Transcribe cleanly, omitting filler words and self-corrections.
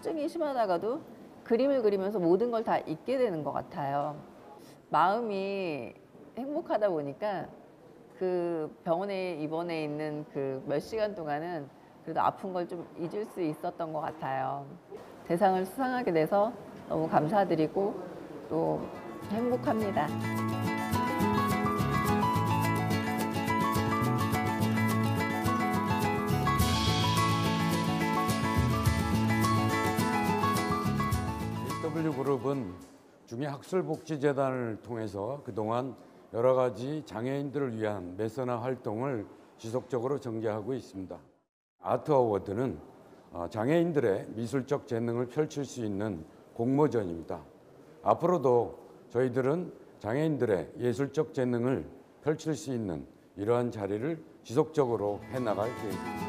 통증이 심하다가도 그림을 그리면서 모든 걸 다 잊게 되는 것 같아요. 마음이 행복하다 보니까 그 병원에 입원해 있는 그 몇 시간 동안은 그래도 아픈 걸 좀 잊을 수 있었던 것 같아요. 대상을 수상하게 돼서 너무 감사드리고 또 행복합니다. H그룹은 중위학술복지재단을 통해서 그동안 여러 가지 장애인들을 위한 메세나 활동을 지속적으로 전개하고 있습니다. 아트 어워드는 장애인들의 미술적 재능을 펼칠 수 있는 공모전입니다. 앞으로도 저희들은 장애인들의 예술적 재능을 펼칠 수 있는 이러한 자리를 지속적으로 해나갈 계획입니다.